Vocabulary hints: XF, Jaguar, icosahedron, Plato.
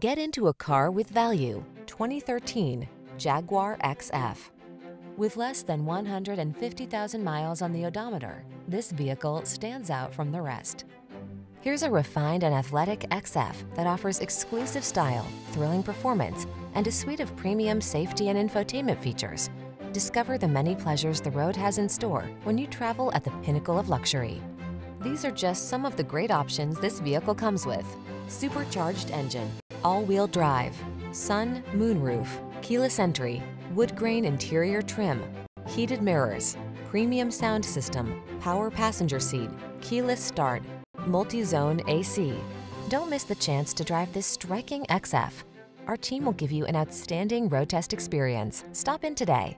Get into a car with value. 2013 Jaguar XF. With less than 150,000 miles on the odometer, this vehicle stands out from the rest. Here's a refined and athletic XF that offers exclusive style, thrilling performance, and a suite of premium safety and infotainment features. Discover the many pleasures the road has in store when you travel at the pinnacle of luxury. These are just some of the great options this vehicle comes with: supercharged engine, all-wheel drive, sun, moonroof, keyless entry, wood grain interior trim, heated mirrors, premium sound system, power passenger seat, keyless start, multi-zone AC. Don't miss the chance to drive this striking XF. Our team will give you an outstanding road test experience. Stop in today.